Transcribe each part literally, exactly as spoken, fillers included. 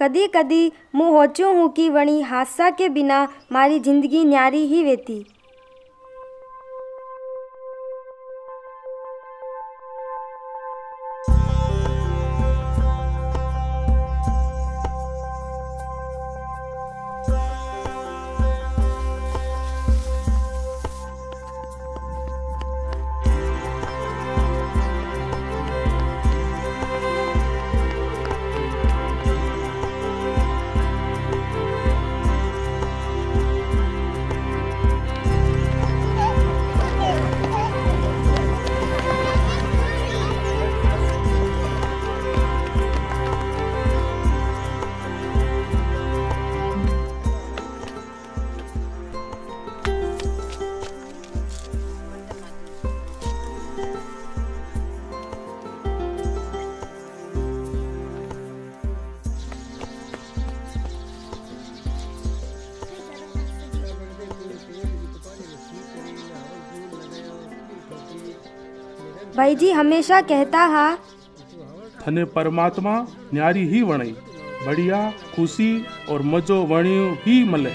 कदी कदी मुँ होचो हूँ कि वणी हादसा के बिना मारी जिंदगी न्यारी ही वेती। भाई जी हमेशा कहता हा थने परमात्मा न्यारी ही वणी, बढ़िया खुशी और मजो वणी ही मले।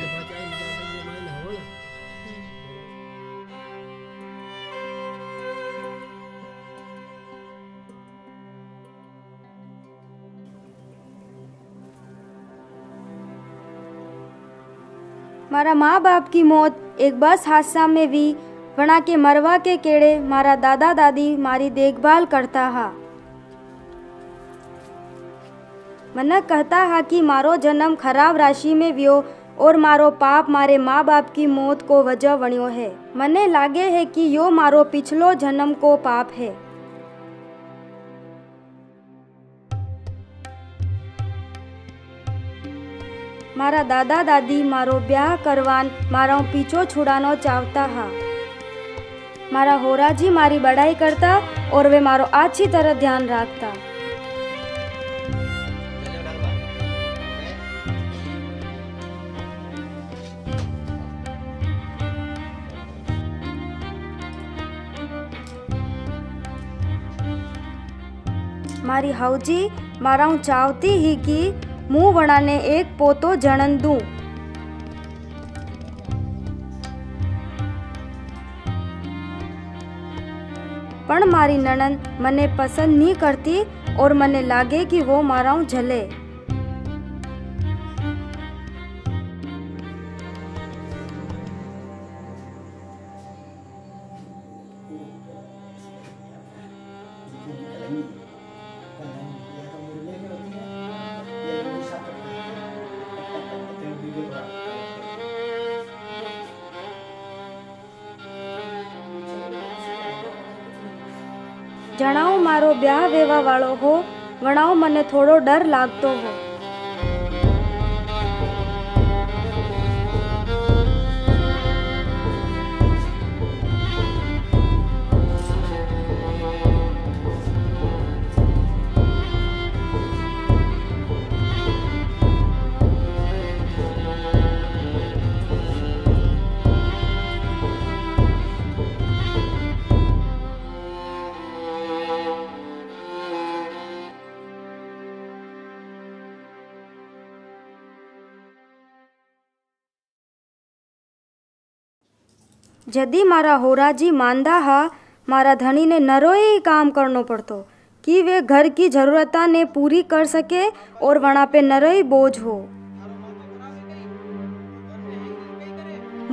मारा माँ बाप की मौत एक बस हादसा में भी वणा के मरवा के केड़े मारा दादा दादी मारी देखभाल करता हा। मना कहता हा कि मारो जन्म खराब राशि में व्यो और मारो पाप मारे माँ बाप की मौत को वजह वण्यो है। मने लागे है कि यो मारो पिछलो जन्म को पाप है। मारा दादा दादी मारो ब्याह करवान मारा पीछो छुड़ानो चाहता हा। मारा होराजी मारी बड़ाई करता और वे मारो अच्छी तरह ध्यान रखता। मारी हाउजी मारा हूँ चाहती ही कि मु वणा ने एक पोतो जणन दूं। पण मारी ननंद मने पसंद नहीं करती और मने लागे कि वो मारा झले। जणाओ मारो ब्याह वेवा वालो हो, वणाओ मने थोड़ो डर लागतो हो। जदी मारा होराजी मांदा हा, मारा धनी ने नरोए ही काम करनो पड़तो कि वे घर की जरूरता ने पूरी कर सके और वणा पे नरोई बोझ हो।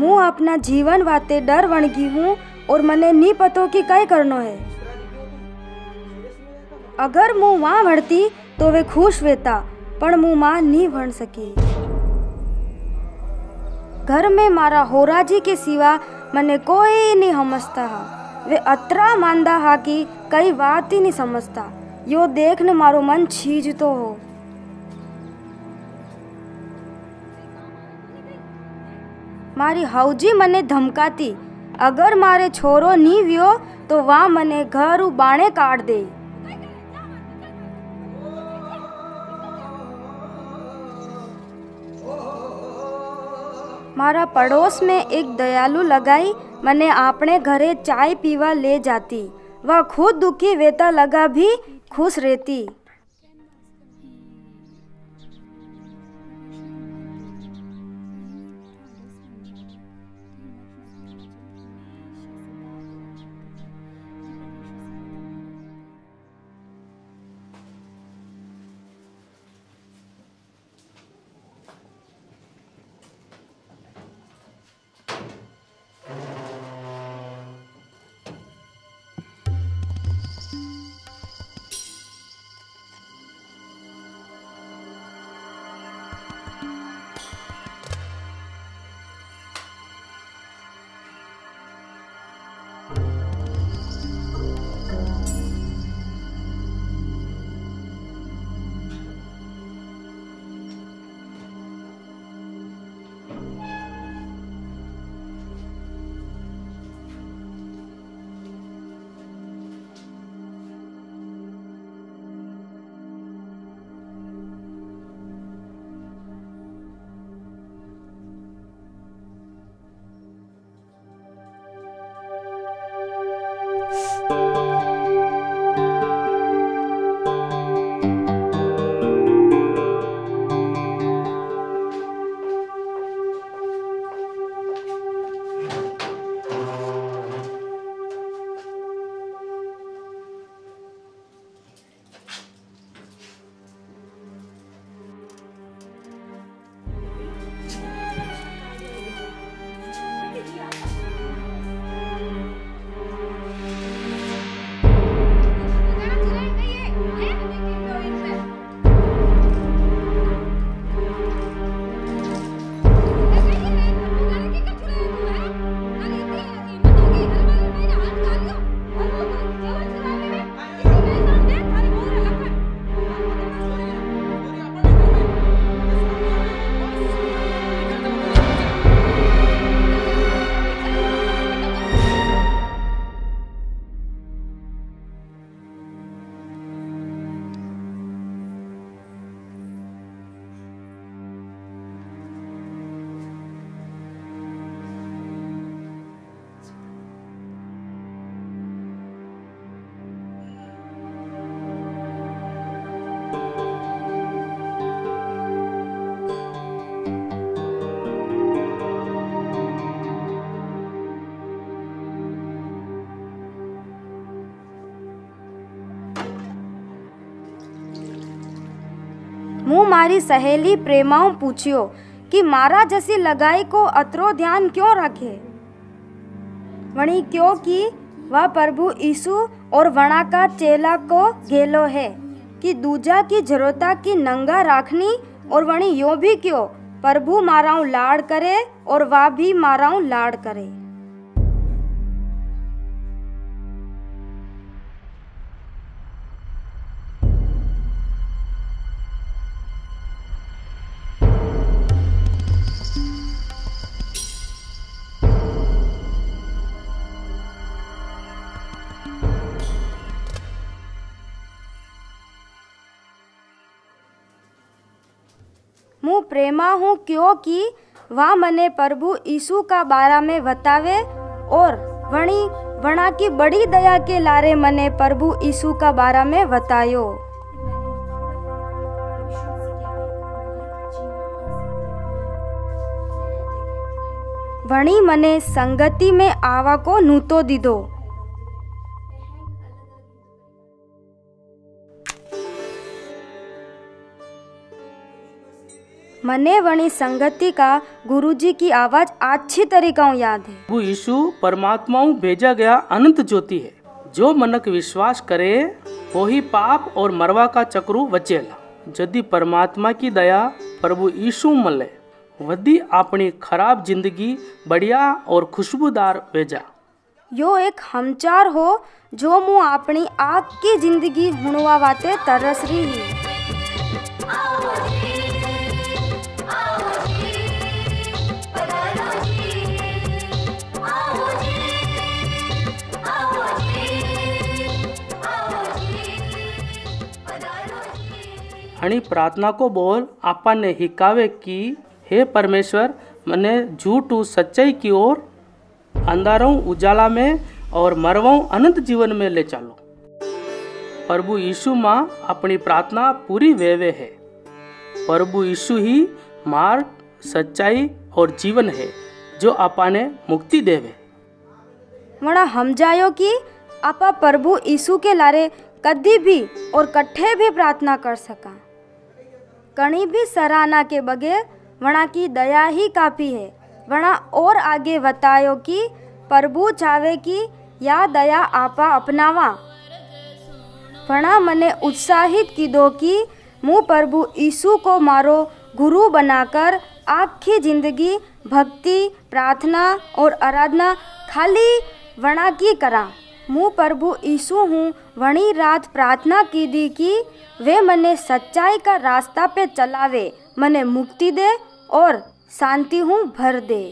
मु अपना जीवन वाते डर वणगी हूँ और मने नहीं पतो कि काय करनो है। अगर मु वहाँ वणती तो वे खुश वेता, पर मु माँ नहीं वण सकी। घर में मारा होराजी के सिवा मने कोई नहीं समझता हा। वे अतरा मानदा हा कि कई बात ही नहीं समझता। यो देख न मारो मन छीज तो हो। मारी हाउजी मने धमकाती, अगर मारे छोरो नहीं व्यो तो वहाँ मने घर बाणे काट दे। मारा पड़ोस में एक दयालु लगाई मने आपने घरे चाय पीवा ले जाती। वह खुद दुखी वेता लगा भी खुश रहती। मूँ मारी सहेली प्रेमाओं पूछियो कि मारा जैसी लगाई को अतरो ध्यान क्यों रखे। वणी क्योंकि वह प्रभु यीशु और वणा का चेला को गेलो है कि दूजा की जरूरता की नंगा राखनी। और वणी यो भी क्यों प्रभु माराऊं लाड़ करे और वह भी माराऊं लाड़ करे। मु प्रेमा हूँ क्योंकि वह मने प्रभु यीशु का बारा में बतावे और वणी वणा की बड़ी दया के लारे मने प्रभु यीशु का बारा में बतायो। वणी मने संगति में आवा को नूतो दीदो। मने वणी संगति का गुरुजी की आवाज अच्छी तरीका याद है। प्रभु यीशु परमात्माओं भेजा गया अनंत ज्योति है, जो मनक विश्वास करे वो ही पाप और मरवा का चक्रू बचेला। यदि परमात्मा की दया प्रभु यीशु मले वदी अपनी खराब जिंदगी बढ़िया और खुशबूदार भेजा। यो एक हमचार हो जो मु अपनी आग की जिंदगी हुणवा वाते तरस रही है। हणी प्रार्थना को बोल आपा ने हिकावे कि हे परमेश्वर मने झूठू सच्चाई की ओर, अंधारों उजाला में और मरवाऊँ अनंत जीवन में ले चलो। प्रभु यीशु माँ अपनी प्रार्थना पूरी वेवे है। प्रभु यीशु ही मार्ग सच्चाई और जीवन है जो आपा ने मुक्ति देवे। वणा हम जायो कि आपा प्रभु यीशु के लारे कदी भी और कट्ठे भी प्रार्थना कर सका। कणी भी सराहना के बगैर वणा की दया ही काफी है। वणा और आगे बतायो कि प्रभु चावे कि या दया आपा अपनावा। वणा मने उत्साहित कीदो कि मु प्रभु यीशु को मारो गुरु बनाकर आखी जिंदगी भक्ति प्रार्थना और आराधना खाली वणा की करा। मु प्रभु यीशु हूँ वणी रात प्रार्थना की दी कि वे मने सच्चाई का रास्ता पे चलावे, मने मुक्ति दे और शांति हूँ भर दे।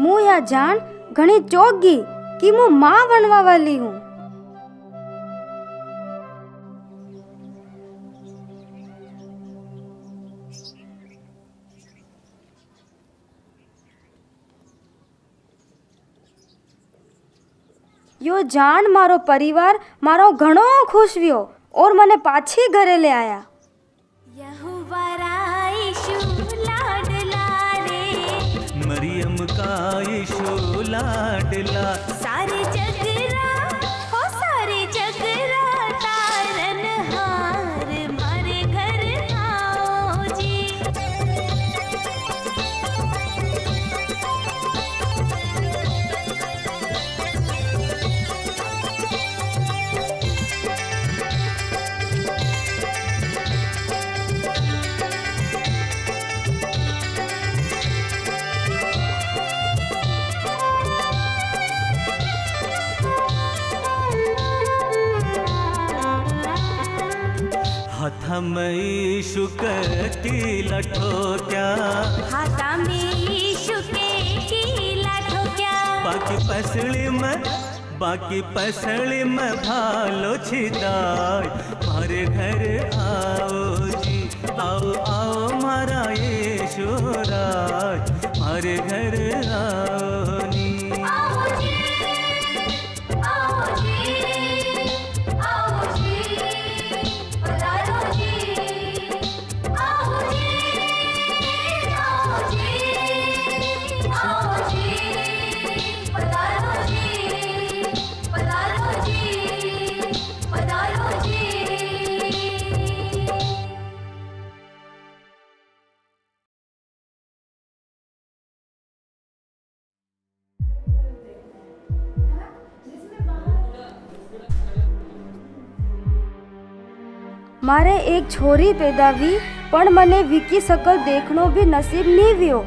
मु या जान घणी चौगी कि मु माँ बनवा वाली हूँ। यो जान मारो परिवार मारो घणो खुश वियो और मने पाछी घरे ले आया। मरियम का यीशु लाडला सारे जगरा हो सारे जगरा तारन हार मारे घर आओ जी। हाथा में यीशु के बाकी पसली में बाकी पसली में भालो छिदाय मारे घर आओ जी आओ आओ मारा यशोराय मारे घर आओ नी मारे एक छोरी पैदा वी पण मने विकी सकल देखनो भी नसीब नहीं वियो।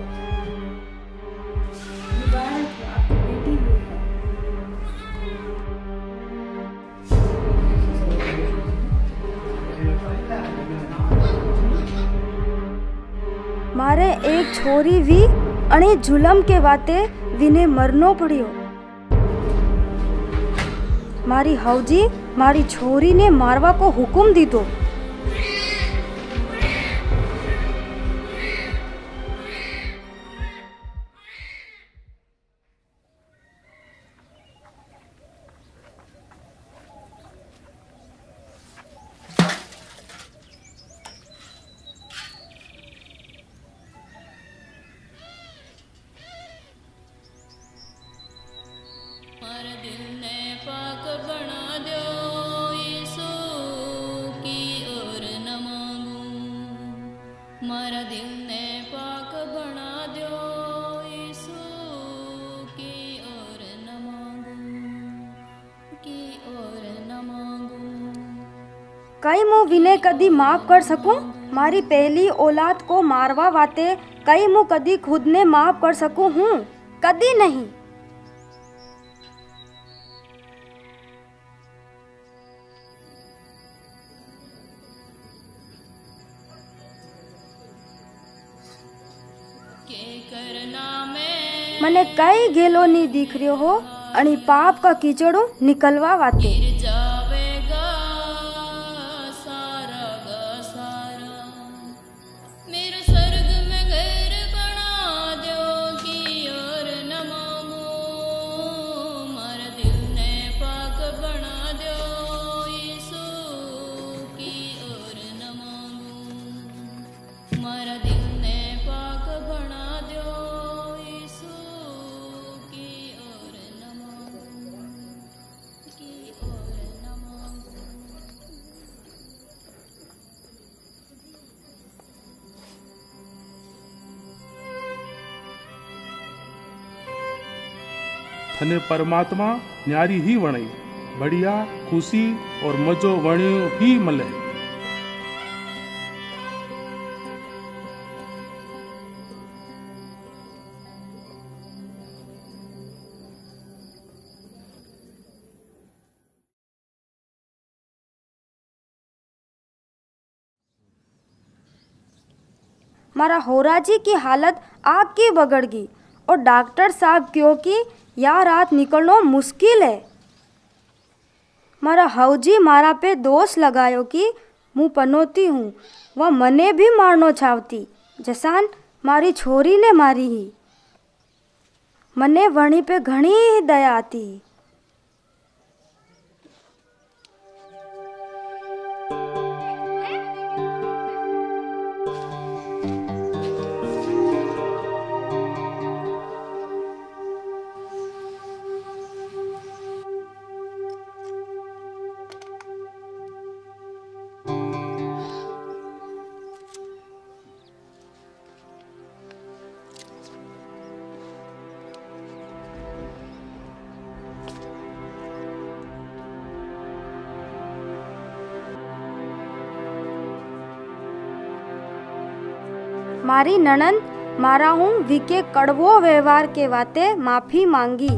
मारे एक छोरी वी अने जुलम के वाते विने मरनो पड़ियो। मारी हौजी मारी छोरी ने मारवा को हुकुम दीधो। कई मु विने कदी माफ कर सकूं? मारी पहली औलाद को मारवा वाते कई मु कदी खुद ने माफ कर सकूं हूँ? कदी नहीं। मने कई गेलो नी दिख रह्यो हो अणी पाप का कीचड़ो निकलवा वाते। अने परमात्मा न्यारी ही वणी बढ़िया खुशी और मजो वणियो ही मले। मारा होराजी की हालत आग की बगड़ गई और डॉक्टर साहब क्योंकि या रात निकलना मुश्किल है। मारा हौजी मारा पे दोष लगायो कि मुँ पनोती हूँ वह मने भी मारनो चाहती जसान मारी छोरी ने मारी ही। मने वणी पे घणी दया आती। मारी ननंद मारा हूँ विके कड़वो व्यवहार के वाते माफी मांगी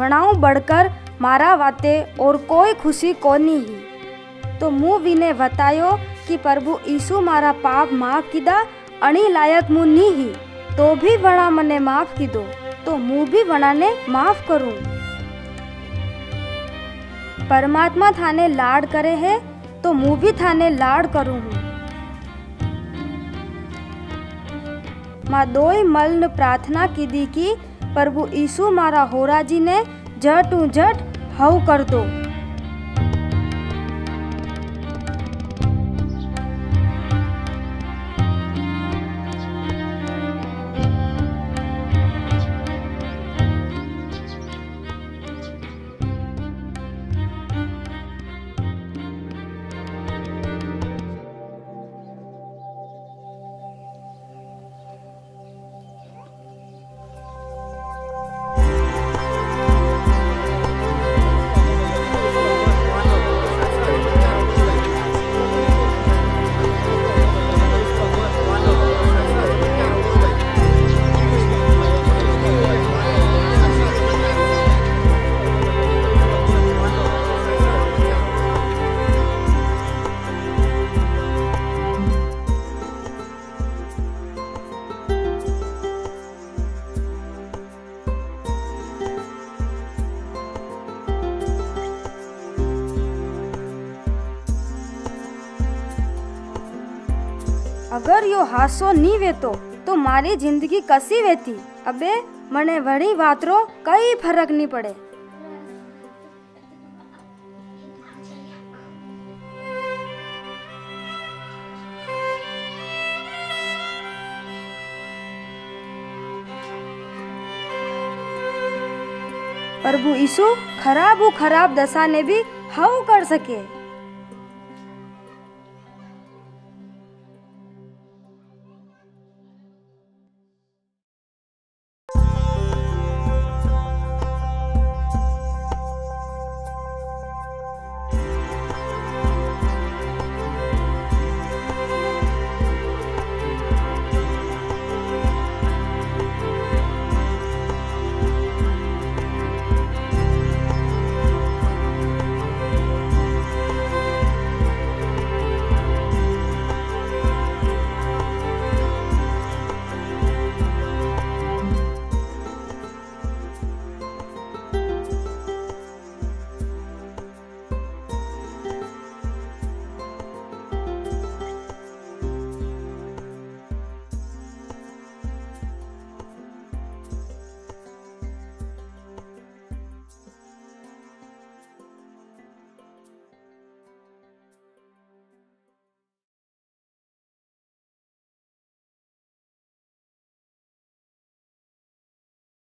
वणाऊ बढ़कर मारा वाते और कोई खुशी कोनी ही। तो मुँ विने बतायो कि प्रभु ईसु मारा पाप माफ कीदा अणी लायक मुँ नी ही तो भी वणा मने माफ कीधो। तो मुंह भी बनाने माफ करूं। परमात्मा थाने लाड़ करे है तो मुंह भी थाने लाड़ करूं। माँ दोई मल प्रार्थना कीधी की प्रभु ईसु मारा होराजी ने जटू जट हव कर दो। अगर यो हासो नी वेतो तो मारी जिंदगी कसी वेती। अबे मने वड़ी वातरो कई फरक नहीं पड़े। प्रभु यीशु खराब खराब दशा ने भी हाउ कर सके।